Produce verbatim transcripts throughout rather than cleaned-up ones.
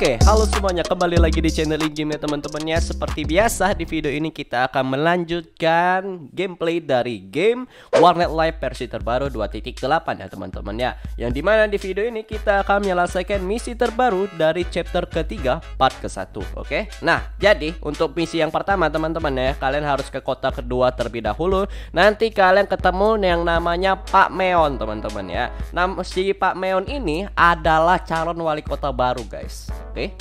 Oke, halo semuanya, kembali lagi di channel IGame teman-temannya. Seperti biasa di video ini kita akan melanjutkan gameplay dari game Warnet Live versi terbaru dua titik delapan ya teman-temannya. Yang dimana di video ini kita akan menyelesaikan misi terbaru dari chapter ketiga part ke satu. Oke, nah jadi untuk misi yang pertama teman-teman ya, kalian harus ke kota kedua terlebih dahulu. Nanti kalian ketemu yang namanya Pak Meon teman-teman ya. Nah, si Pak Meon ini adalah calon wali kota baru guys. Oke,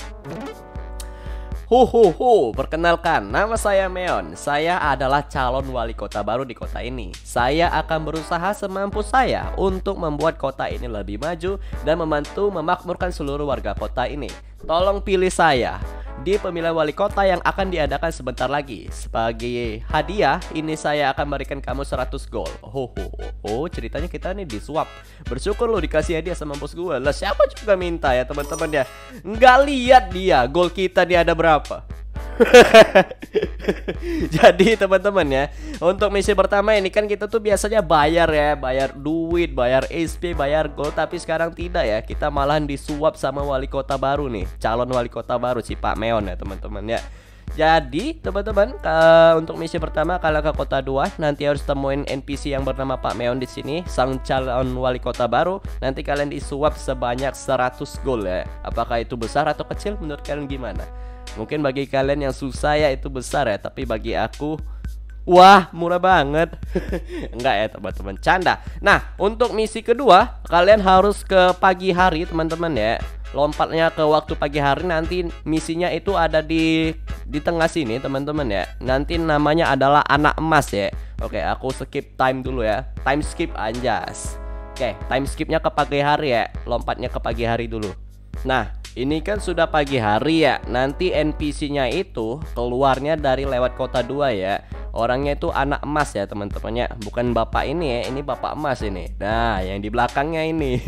hu hu hu, perkenalkan nama saya Meon. Saya adalah calon wali kota baru di kota ini. Saya akan berusaha semampu saya untuk membuat kota ini lebih maju dan membantu memakmurkan seluruh warga kota ini. Tolong pilih saya di pemilihan wali kota yang akan diadakan sebentar lagi. Sebagai hadiah, ini saya akan berikan kamu seratus gold. Oh, oh, oh, oh, ceritanya kita nih disuap. Bersyukur lo dikasih hadiah sama bos gue. Lah siapa juga minta ya teman-teman ya. Nggak lihat dia, gold kita dia ada berapa. Jadi teman-teman ya, untuk misi pertama ini kan kita tuh biasanya bayar ya, bayar duit, bayar S P, bayar gold. Tapi sekarang tidak ya, kita malahan disuap sama wali kota baru nih, calon wali kota baru si Pak Meon ya teman-teman ya. Jadi teman-teman, untuk misi pertama kalian ke kota dua, nanti harus temuin N P C yang bernama Pak Meon di sini, sang calon wali kota baru. Nanti kalian disuap sebanyak seratus gold ya. Apakah itu besar atau kecil menurut kalian gimana? Mungkin bagi kalian yang susah ya itu besar ya, tapi bagi aku wah murah banget. Enggak ya teman-teman, canda. Nah untuk misi kedua kalian harus ke pagi hari teman-teman ya. Lompatnya ke waktu pagi hari, nanti misinya itu ada di di tengah sini teman-teman ya. Nanti namanya adalah anak emas ya. Oke, aku skip time dulu ya. Time skip anjas. Oke, time skipnya ke pagi hari ya. Lompatnya ke pagi hari dulu. Nah ini kan sudah pagi hari ya. Nanti N P C-nya itu keluarnya dari lewat kota dua ya. Orangnya itu anak emas ya teman-temannya. Bukan bapak ini ya, ini bapak emas ini. Nah yang di belakangnya ini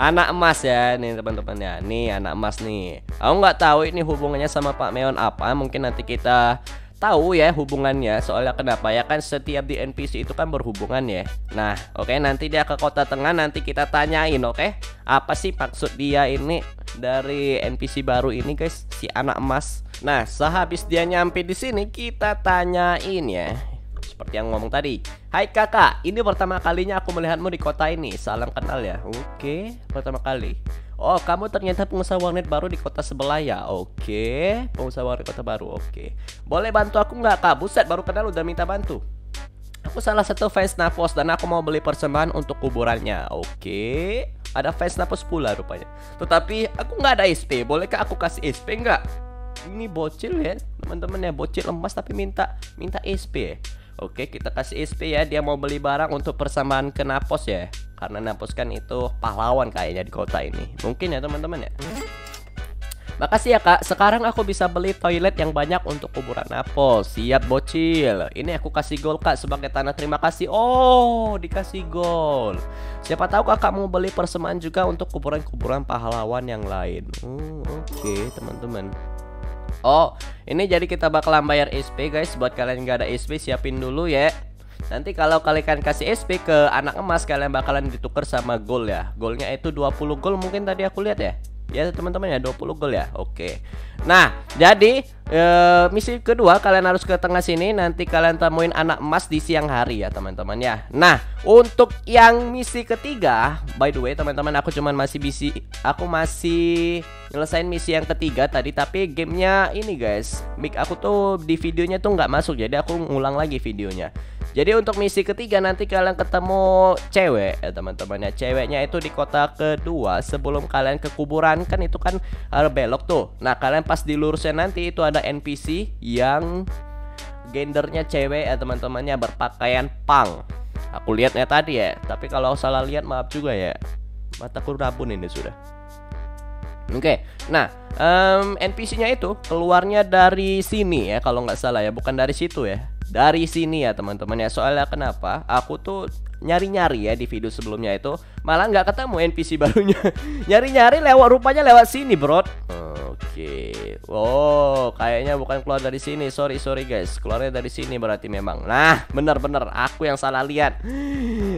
anak emas ya nih teman-temannya. Nih anak emas nih. Aku nggak tahu ini hubungannya sama Pak Meon apa. Mungkin nanti kita tahu ya hubungannya, soalnya kenapa ya, kan setiap di N P C itu kan berhubungan ya. Nah oke, nanti dia ke kota tengah, nanti kita tanyain oke, apa sih maksud dia ini dari N P C baru ini guys, si anak emas. Nah sehabis dia nyampe di sini kita tanyain ya, seperti yang ngomong tadi. Hai kakak, ini pertama kalinya aku melihatmu di kota ini, salam kenal ya. Oke, pertama kali. Oh, kamu ternyata pengusaha warnet baru di kota sebelah ya. Oke, pengusaha warnet kota baru. Oke, boleh bantu aku nggak kak? Buset, baru kenal udah minta bantu. Aku salah satu fans Napos dan aku mau beli persembahan untuk kuburannya. Oke, ada fans Napos pula rupanya. Tetapi aku nggak ada S P, bolehkah aku kasih S P nggak? Ini bocil ya teman-teman ya, bocil lemas tapi minta minta S P ya. Oke, kita kasih S P ya. Dia mau beli barang untuk persembahan ke Napos ya. Karena Napos kan itu pahlawan kayaknya di kota ini. Mungkin ya teman-teman ya. Makasih ya kak, sekarang aku bisa beli toilet yang banyak untuk kuburan Napos. Siap bocil. Ini aku kasih gold kak sebagai tanda terima kasih. Oh, dikasih gold. Siapa tahu kakak mau beli persembahan juga untuk kuburan-kuburan pahlawan yang lain. Hmm, Oke okay, teman-teman. Oh, ini jadi kita bakalan bayar S P guys. Buat kalian yang gak ada S P siapin dulu ya. Nanti kalau kalian kasih S P ke anak emas kalian bakalan ditukar sama gold ya. Goldnya itu dua puluh gold mungkin tadi aku lihat ya. Ya teman-teman ya, dua puluh gold ya. Oke. Nah jadi e, misi kedua kalian harus ke tengah sini. Nanti kalian temuin anak emas di siang hari ya teman-teman ya. Nah untuk yang misi ketiga, by the way teman-teman, aku cuman masih busy, aku masih nyelesain misi yang ketiga tadi. Tapi gamenya ini guys, mic aku tuh di videonya tuh nggak masuk, jadi aku ngulang lagi videonya. Jadi untuk misi ketiga nanti kalian ketemu cewek ya teman-teman ya. Ceweknya itu di kota kedua sebelum kalian ke kuburan, kan itu kan belok tuh. Nah kalian pas dilurusnya nanti itu ada N P C yang gendernya cewek ya teman-temannya, berpakaian pang. Aku lihatnya tadi ya, tapi kalau salah lihat maaf juga ya. Mataku rabun ini sudah. Oke, okay. Nah um, N P C-nya itu keluarnya dari sini ya kalau nggak salah ya, bukan dari situ ya. Dari sini ya teman-teman ya, soalnya kenapa aku tuh nyari-nyari ya di video sebelumnya itu malah nggak ketemu N P C barunya. Nyari-nyari lewat, rupanya lewat sini bro. Oke, oh kayaknya bukan keluar dari sini, sorry sorry guys, keluarnya dari sini berarti memang. Nah bener-bener aku yang salah lihat,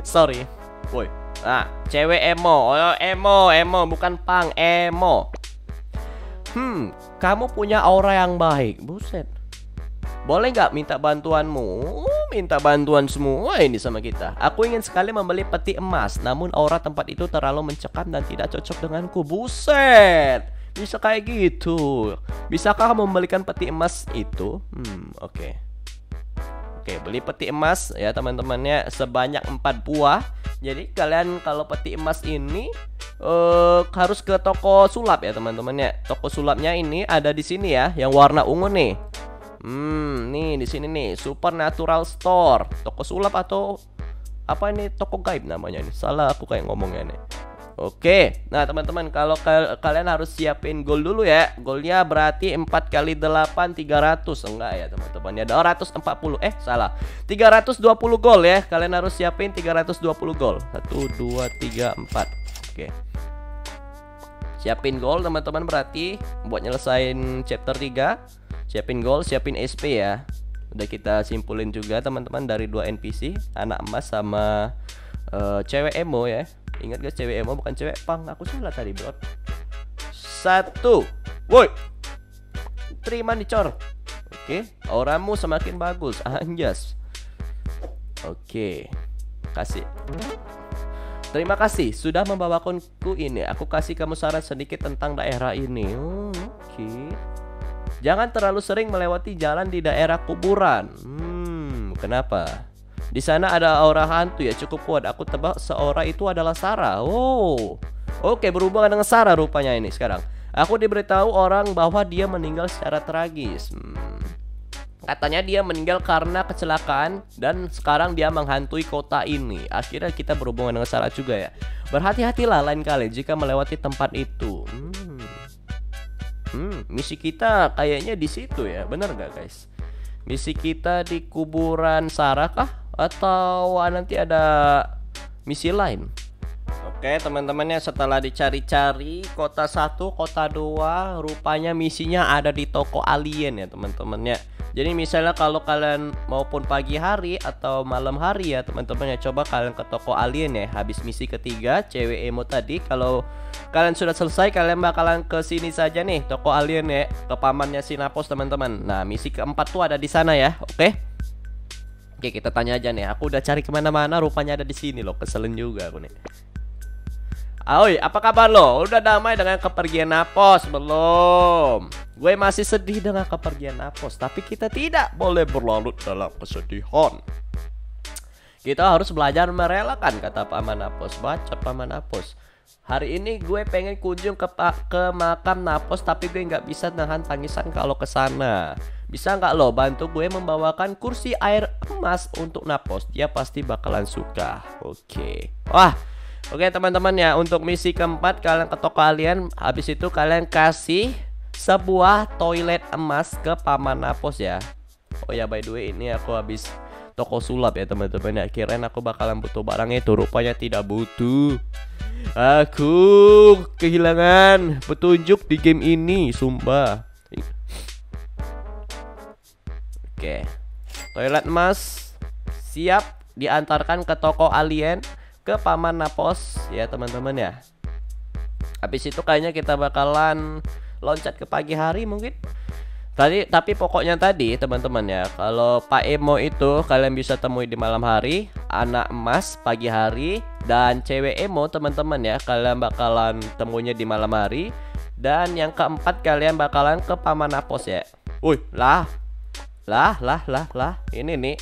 sorry. Woi, nah cewek emo, oh emo emo bukan pang, emo. Hmm, kamu punya aura yang baik. Buset. Boleh nggak minta bantuanmu? Minta bantuan semua ini sama kita. Aku ingin sekali membeli peti emas, namun aura tempat itu terlalu mencekam dan tidak cocok denganku. Buset. Bisa kayak gitu. Bisakah kamu membelikan peti emas itu? Hmm, oke. Okay. Oke, beli peti emas ya teman-temannya sebanyak empat buah. Jadi kalian kalau peti emas ini uh, harus ke toko sulap ya teman-temannya. Toko sulapnya ini ada di sini ya, yang warna ungu nih. Hmm, nih di sini nih, Supernatural Store. Toko sulap atau apa ini? Toko gaib namanya ini. Salah aku kayak ngomongnya nih. Oke, nah teman-teman kalau kal kalian harus siapin gold dulu ya. Goldnya berarti empat kali delapan tiga ratus. Enggak ya teman-teman ya, dua ratus empat puluh. Eh salah, tiga ratus dua puluh gold ya. Kalian harus siapin tiga ratus dua puluh gold. Satu, dua, tiga, empat. Oke, siapin gold teman-teman berarti buat nyelesain chapter tiga. Siapin gold, siapin S P ya. Udah kita simpulin juga teman-teman dari dua N P C, anak emas sama uh, cewek emo ya. Ingat guys, cewek emo bukan cewek pang. Aku salah tadi bro. Satu, woi, terima nih cor. Oke, auramu semakin bagus. Anjas. Oke, kasih. Terima kasih sudah membawakanku ini. Aku kasih kamu saran sedikit tentang daerah ini. Hmm, Oke, jangan terlalu sering melewati jalan di daerah kuburan. Hmm, kenapa? Di sana ada aura hantu ya, cukup kuat. Aku tebak seorang itu adalah Sarah. Oh, oke, berhubungan dengan Sarah rupanya ini sekarang. Aku diberitahu orang bahwa dia meninggal secara tragis. Hmm. Katanya dia meninggal karena kecelakaan dan sekarang dia menghantui kota ini. Akhirnya kita berhubungan dengan Sarah juga ya. Berhati-hatilah lain kali jika melewati tempat itu. Hmm. Hmm, misi kita kayaknya di situ ya, bener gak guys? Misi kita di kuburan Sarah kah? Atau nanti ada misi lain. Oke teman-temannya, setelah dicari-cari kota satu, kota dua, rupanya misinya ada di toko alien ya teman-temannya. Jadi misalnya kalau kalian maupun pagi hari atau malam hari ya teman-temannya, coba kalian ke toko alien ya. Habis misi ketiga cewek emo tadi, kalau kalian sudah selesai kalian bakalan ke sini saja nih, toko alien ya, ke pamannya Napos teman-teman. Nah misi keempat tuh ada di sana ya. Oke. Oke, kita tanya aja nih. Aku udah cari kemana-mana, rupanya ada di sini loh. Keselin juga aku nih. Aoi, apa kabar lo? Udah damai dengan kepergian Napos belum? Gue masih sedih dengan kepergian Napos, tapi kita tidak boleh berlarut dalam kesedihan. Kita harus belajar merelakan, kata Paman Napos. Baca Paman Napos. Hari ini gue pengen kunjung ke, ke makam Napos, tapi gue nggak bisa nahan tangisan kalau ke sana. Bisa nggak lo bantu gue membawakan kursi air emas untuk Napos? Dia pasti bakalan suka. Oke. Wah. Oke teman-teman ya, untuk misi keempat kalian ke toko kalian. Habis itu kalian kasih sebuah toilet emas ke Paman Napos ya. Oh ya by the way, ini aku habis toko sulap ya teman-teman ya. Kirain aku bakalan butuh barang itu, rupanya tidak butuh. Aku kehilangan petunjuk di game ini, sumpah. Oke, toilet emas siap diantarkan ke toko alien, ke Paman Napos ya teman-teman ya. Habis itu kayaknya kita bakalan loncat ke pagi hari mungkin. Tadi tapi pokoknya tadi teman-teman ya, kalau Pak Emo itu kalian bisa temui di malam hari, anak emas pagi hari, dan cewek emo teman-teman ya kalian bakalan temunya di malam hari. Dan yang keempat kalian bakalan ke Paman Napos ya. Wih lah. Lah, lah, lah, lah. Ini nih.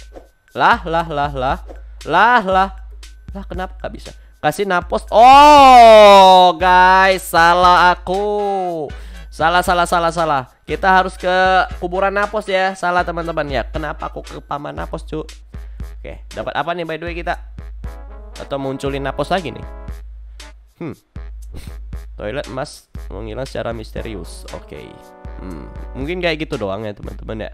Lah, lah, lah, lah. Lah, lah. Lah, kenapa gak bisa? Kasih Napos. Oh, guys, salah aku. Salah, salah, salah, salah. Kita harus ke kuburan Napos ya. Salah, teman-teman ya. Kenapa aku ke Paman Napos, cu? Oke, dapat apa nih by the way kita? Atau munculin Napos lagi nih? Hmm. Toilet emas menghilang secara misterius. Oke. Hmm, mungkin kayak gitu doang ya, teman-teman ya.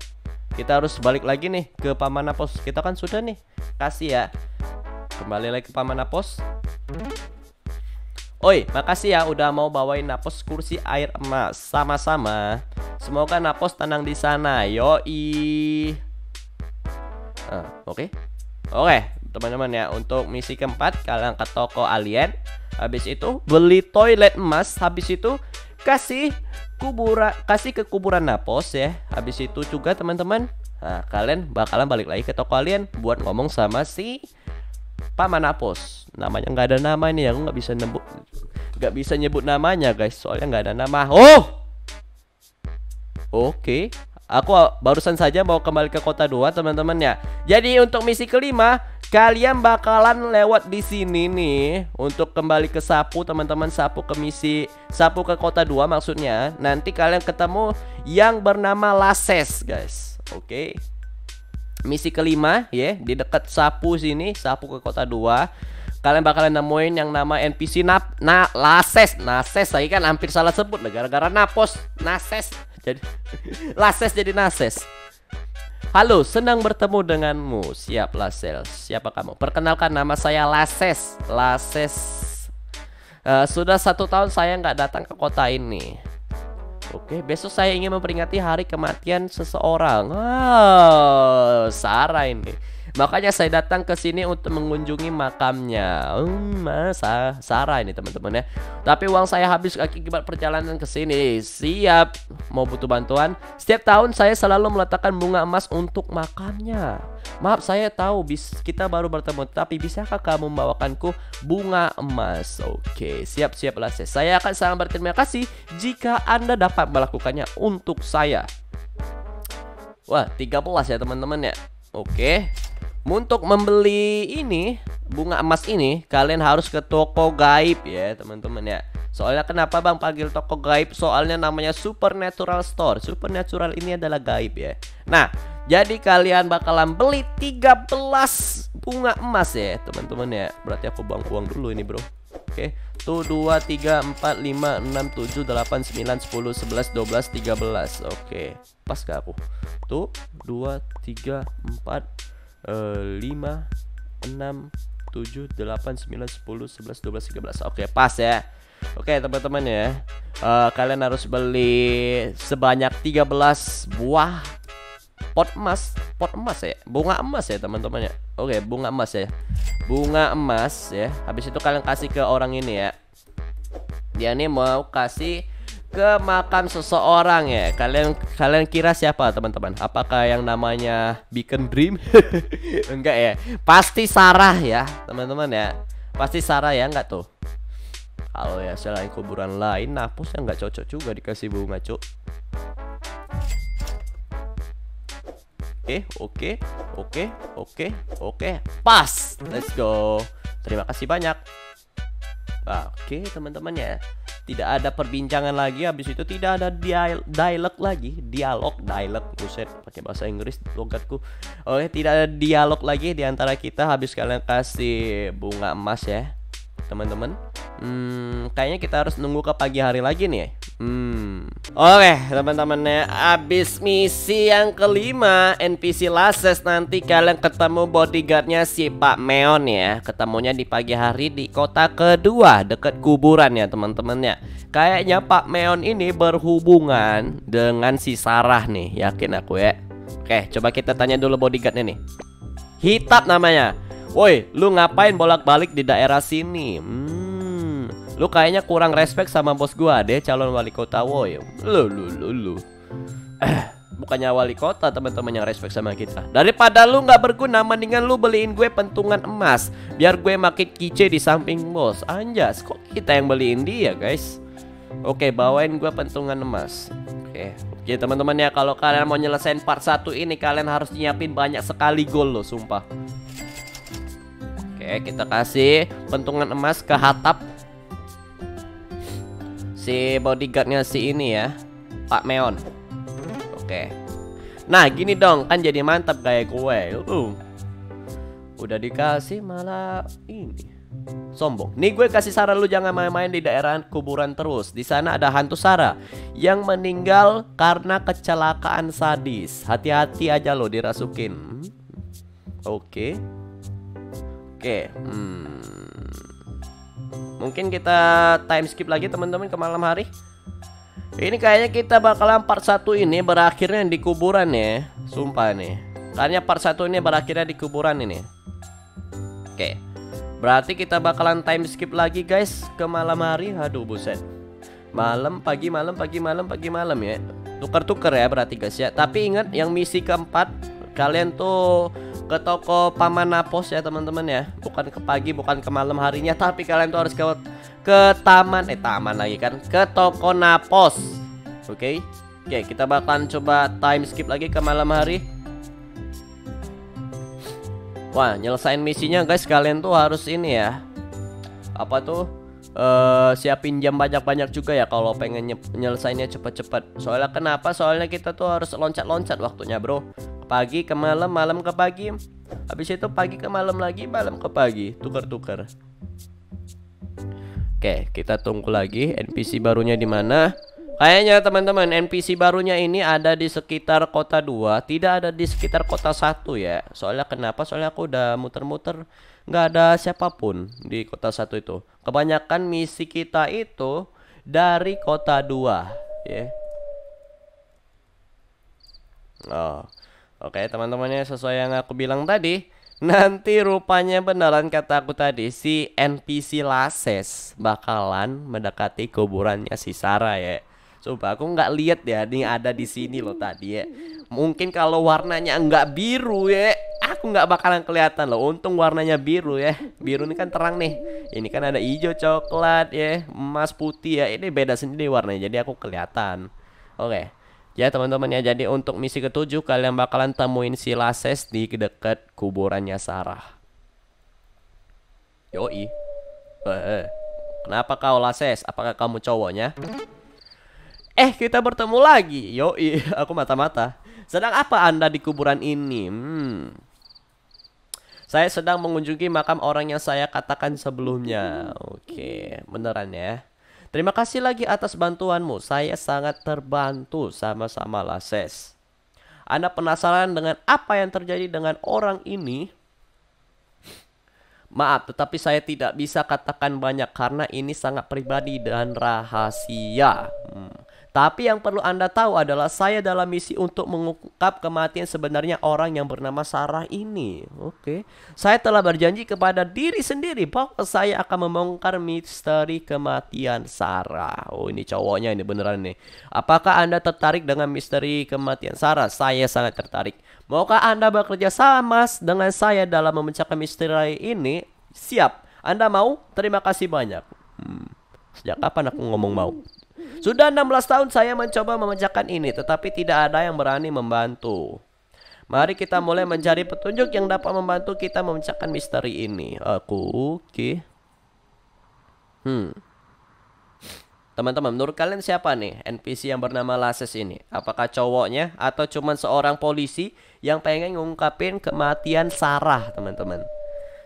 Kita harus balik lagi nih ke Paman Napos. Kita kan sudah nih kasih ya. Kembali lagi ke Paman Napos. Oi, makasih ya udah mau bawain Napos kursi air emas. Sama-sama. Semoga Napos tenang di sana. Yoi. Ah, oke. Okay. Oke, okay, teman-teman ya, untuk misi keempat kalian ke toko alien. Habis itu beli toilet emas, habis itu kasih kuburan, kasih ke kuburan Napos ya. Habis itu juga teman-teman, nah, kalian bakalan balik lagi ke toko kalian buat ngomong sama si Paman Napos. Namanya nggak ada nama nih, aku nggak bisa nyebut, nggak bisa nyebut namanya guys, soalnya nggak ada nama. Oh, oke. Okay. Aku barusan saja mau kembali ke kota dua teman-teman ya. Jadi untuk misi kelima, kalian bakalan lewat di sini nih untuk kembali ke sapu teman-teman, sapu ke misi, sapu ke kota dua maksudnya. Nanti kalian ketemu yang bernama Lases guys. Oke. Okay. Misi kelima ya, yeah, di dekat sapu sini, sapu ke kota dua. Kalian bakalan nemuin yang nama N P C Nap, na, Lases, Nases lagi kan, hampir salah sebut lah gara-gara Napos, Nases jadi Lases jadi Nases. Halo, senang bertemu denganmu. Siap Lases, siapa kamu? Perkenalkan nama saya Lases, Lases. Uh, sudah satu tahun saya nggak datang ke kota ini. Oke, besok saya ingin memperingati hari kematian seseorang. Oh, Sarah ini. Makanya saya datang ke sini untuk mengunjungi makamnya. Hmm, masa Sarah ini teman-teman ya. Tapi uang saya habis akibat perjalanan ke sini. Siap, mau butuh bantuan? Setiap tahun saya selalu meletakkan bunga emas untuk makamnya. Maaf, saya tahu bis kita baru bertemu, tapi bisakah kamu membawakanku bunga emas? Oke, siap-siap lah. Saya akan sangat berterima kasih jika Anda dapat melakukannya untuk saya. Wah, tiga belas ya teman-teman ya. Oke. Untuk membeli ini, bunga emas ini, kalian harus ke toko gaib ya teman-teman ya. Soalnya kenapa bang panggil toko gaib? Soalnya namanya Supernatural Store. Supernatural ini adalah gaib ya. Nah, jadi kalian bakalan beli tiga belas bunga emas ya teman-teman ya. Berarti aku buang uang dulu ini bro. Oke, tuh dua, tiga, empat, lima, enam, tujuh, delapan, sembilan, sepuluh, sebelas, dua belas, tiga belas. Oke, pas gak aku? Tuh, dua, tiga, empat, Uh, lima, enam, tujuh, delapan, sembilan, sepuluh, sebelas, dua belas, tiga belas. Oke, pas ya. Oke teman-teman ya, uh, kalian harus beli sebanyak tiga belas buah pot emas. Pot emas ya, bunga emas ya teman-teman ya. Oke, bunga emas ya. Bunga emas ya. Habis itu kalian kasih ke orang ini ya. Dia ini mau kasih ke makam seseorang ya. Kalian kalian kira siapa teman-teman? Apakah yang namanya Beacon Dream? Enggak ya. Pasti Sarah ya teman-teman ya. Pasti Sarah ya, enggak tuh. Kalau ya selain kuburan lain, Napos yang enggak cocok juga dikasih bunga cuk. Oke oke oke oke oke pas. Let's go. Terima kasih banyak. Oke teman-teman ya. Tidak ada perbincangan lagi, habis itu tidak ada dialog lagi, dialog, dialog, buset, pakai bahasa Inggris logatku. Oke, tidak ada dialog lagi di antara kita. Habis kalian kasih bunga emas ya, teman-teman. Hmm, kayaknya kita harus nunggu ke pagi hari lagi nih. Hmm. Oke, teman-teman, habis misi yang kelima N P C Lases, nanti kalian ketemu bodyguardnya si Pak Meon ya. Ketemunya di pagi hari di kota kedua, dekat kuburan ya teman-teman ya. Kayaknya Pak Meon ini berhubungan dengan si Sarah nih, yakin aku ya. Oke, coba kita tanya dulu bodyguardnya nih. Hatap namanya. Woi, lu ngapain bolak-balik di daerah sini? Hmm, lu kayaknya kurang respect sama bos gua deh, calon wali kota woy. Lu, lu, lu, lu. Eh, bukannya wali kota teman-teman yang respect sama kita. Daripada lu nggak berguna, mendingan lu beliin gue pentungan emas, biar gue makin kice di samping bos. Anjas, kok kita yang beliin dia guys? Oke, bawain gue pentungan emas. Oke, oke teman-teman ya, kalau kalian mau nyelesain part satu ini, kalian harus nyiapin banyak sekali goal loh, sumpah. Oke, kita kasih pentungan emas ke Hatap, si bodyguardnya si ini ya, Pak Meon. Oke. Nah gini dong, kan jadi mantap kayak gue. uh, Udah dikasih malah ini sombong. Nih gue kasih saran, lu jangan main-main di daerah kuburan terus. Di sana ada hantu Sarah yang meninggal karena kecelakaan sadis. Hati-hati aja lo dirasukin. Oke. Oke, okay, hmm. mungkin kita time skip lagi teman-teman ke malam hari. Ini kayaknya kita bakalan part satu ini berakhirnya di kuburan ya. Sumpah nih, kayaknya part satu ini berakhirnya di kuburan ini. Oke, okay. Berarti kita bakalan time skip lagi guys ke malam hari. Aduh buset. Malam, pagi, malam, pagi, malam, pagi, malam ya. Tuker-tuker ya berarti guys ya. Tapi ingat yang misi keempat, kalian tuh ke toko Paman Napos ya teman-teman ya. Bukan ke pagi, bukan ke malam harinya, tapi kalian tuh harus ke ke taman, eh taman lagi kan, ke toko Napos. Oke, okay? Oke okay, kita bakalan coba time skip lagi ke malam hari. Wah, nyelesain misinya guys, kalian tuh harus ini ya, apa tuh, uh, siapin jam banyak-banyak juga ya kalau pengen nyelesainnya cepet-cepet. Soalnya kenapa? Soalnya kita tuh harus loncat-loncat waktunya bro. Pagi ke malam, malam ke pagi, habis itu pagi ke malam lagi, malam ke pagi, tuker-tuker. Oke, kita tunggu lagi N P C barunya di mana. Kayaknya teman-teman N P C barunya ini ada di sekitar kota dua, tidak ada di sekitar kota satu ya. Soalnya kenapa? Soalnya aku udah muter-muter, nggak ada siapapun di kota satu itu. Kebanyakan misi kita itu dari kota dua ya. Oh. Oke, teman-temannya sesuai yang aku bilang tadi. Nanti rupanya beneran kata aku tadi, si N P C Lases bakalan mendekati kuburannya si Sarah ya. Coba aku nggak lihat ya, ini ada di sini loh tadi ya. Mungkin kalau warnanya nggak biru ya, aku nggak bakalan kelihatan loh. Untung warnanya biru ya. Biru ini kan terang nih. Ini kan ada hijau, coklat ya, emas, putih ya. Ini beda sendiri warnanya, jadi aku kelihatan. Oke. Ya teman-teman ya, jadi untuk misi ketujuh kalian bakalan temuin si Lases di dekat kuburannya Sarah. Yoi. Eh, eh. Kenapa kau Lases? Apakah kamu cowoknya? Eh, kita bertemu lagi. Yoi, aku mata-mata. Sedang apa Anda di kuburan ini? Hmm. Saya sedang mengunjungi makam orang yang saya katakan sebelumnya. Oke, beneran ya. Terima kasih lagi atas bantuanmu. Saya sangat terbantu. Sama-sama Lases. Anda penasaran dengan apa yang terjadi dengan orang ini? Maaf, tetapi saya tidak bisa katakan banyak karena ini sangat pribadi dan rahasia. Hmm. Tapi yang perlu Anda tahu adalah saya dalam misi untuk mengungkap kematian sebenarnya orang yang bernama Sarah ini. Oke. Saya telah berjanji kepada diri sendiri bahwa saya akan membongkar misteri kematian Sarah. Oh, ini cowoknya ini beneran nih. Apakah Anda tertarik dengan misteri kematian Sarah? Saya sangat tertarik. Maukah Anda bekerja sama dengan saya dalam memecahkan misteri ini? Siap. Anda mau? Terima kasih banyak. Hmm. Sejak kapan aku ngomong mau? Sudah enam belas tahun saya mencoba memecahkan ini, tetapi tidak ada yang berani membantu. Mari kita mulai mencari petunjuk yang dapat membantu kita memecahkan misteri ini. Aku, oke okay. Hmm. Teman-teman, menurut kalian siapa nih N P C yang bernama Lases ini? Apakah cowoknya atau cuma seorang polisi yang pengen ngungkapin kematian Sarah, teman-teman?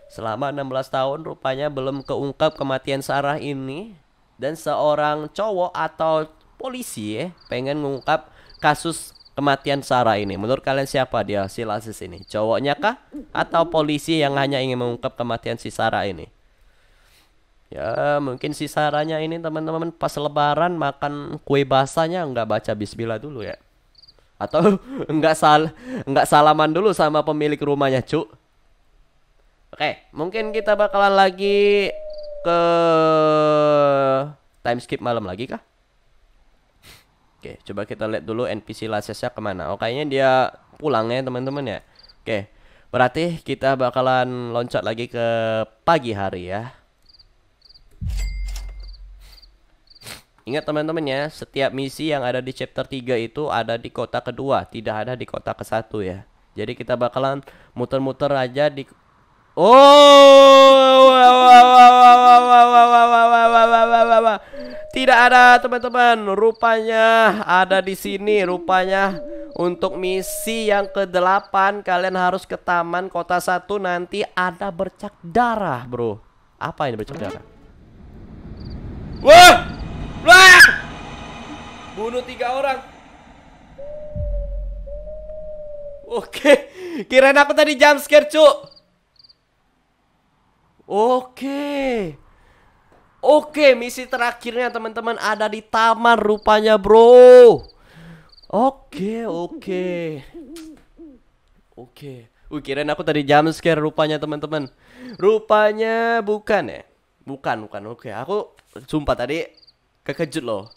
Selama enam belas tahun rupanya belum keungkap kematian Sarah ini. Dan seorang cowok atau polisi ya, pengen mengungkap kasus kematian Sarah ini. Menurut kalian siapa dia si Lases ini? Cowoknya kah? Atau polisi yang hanya ingin mengungkap kematian si Sarah ini? Ya mungkin si Sarahnya ini teman-teman pas lebaran makan kue basahnya nggak baca bismillah dulu ya. Atau nggak sal nggak salaman dulu sama pemilik rumahnya cu. Oke, mungkin kita bakalan lagi ke time skip malam lagi kah? Oke, coba kita lihat dulu N P C Lasesnya kemana. Oh, kayaknya dia pulang ya teman-teman ya. Oke, berarti kita bakalan loncat lagi ke pagi hari ya. Ingat teman-teman ya, setiap misi yang ada di chapter tiga itu ada di kota kedua, tidak ada di kota ke satu ya. Jadi kita bakalan muter-muter aja di. Oh, tidak ada teman-teman. Rupanya ada di sini. Rupanya untuk misi yang kedelapan kalian harus ke taman kota satu. Nanti ada bercak darah bro. Apa ini bercak darah? Wah, wah, bunuh tiga orang. Oke, kirain aku tadi jump scare cu. Oke. Oke, misi terakhirnya teman-teman ada di taman rupanya bro. Oke, oke. Oke. Wih, kirain aku tadi jump scare rupanya teman-teman. Rupanya bukan ya. Bukan, bukan. Oke, aku sumpah tadi kekejut loh.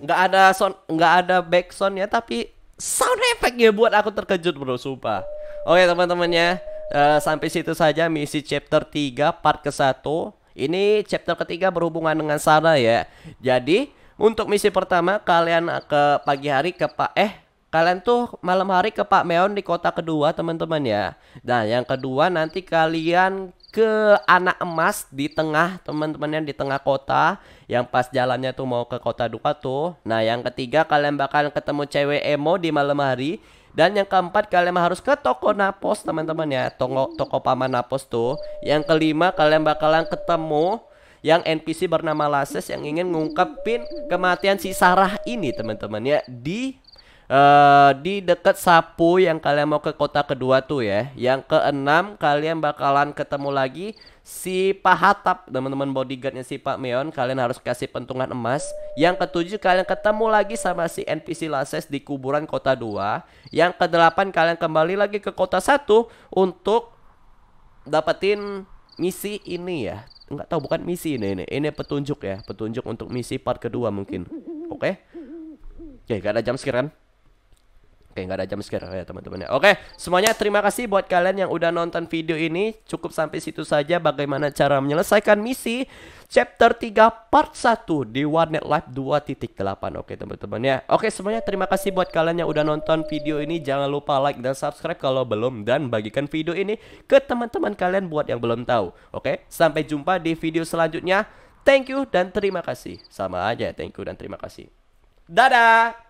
nggak ada sound, nggak ada back soundnya, tapi sound effectnya buat aku terkejut bro, sumpah. Oke teman-teman ya, uh, sampai situ saja misi chapter tiga part ke satu. Ini chapter ketiga berhubungan dengan Sarah ya. Jadi untuk misi pertama kalian ke pagi hari ke Pak eh kalian tuh malam hari ke Pak Meon di kota kedua teman-teman ya. Nah yang kedua nanti kalian ke Anak Emas di tengah teman-teman yang di tengah kota, yang pas jalannya tuh mau ke kota duka tuh. Nah yang ketiga kalian bakal ketemu Cewek Emo di malam hari. Dan yang keempat kalian harus ke toko Napos teman-teman ya, toko, toko Paman Napos tuh. Yang kelima kalian bakalan ketemu yang N P C bernama Lases yang ingin ngungkapin kematian si Sarah ini teman-teman ya, di uh, di dekat sapu yang kalian mau ke kota kedua tuh ya. Yang keenam kalian bakalan ketemu lagi si Pak Hatap teman-teman, bodyguardnya si Pak Meon, kalian harus kasih pentungan emas. Yang ketujuh kalian ketemu lagi sama si N P C Lases di kuburan kota dua. Yang kedelapan kalian kembali lagi ke kota satu untuk dapetin misi ini ya. Enggak tahu, bukan misi ini, ini ini petunjuk ya, petunjuk untuk misi part kedua mungkin. Oke. Oke, gak ada jam sekian. Oke, nggak ada jam sekarang ya teman-teman ya. Oke, semuanya terima kasih buat kalian yang udah nonton video ini. Cukup sampai situ saja bagaimana cara menyelesaikan misi chapter tiga part satu di Warnet Live dua titik delapan. Oke teman-teman ya. Oke semuanya terima kasih buat kalian yang udah nonton video ini. Jangan lupa like dan subscribe kalau belum, dan bagikan video ini ke teman-teman kalian buat yang belum tahu. Oke, sampai jumpa di video selanjutnya. Thank you dan terima kasih. Sama aja, thank you dan terima kasih. Dadah.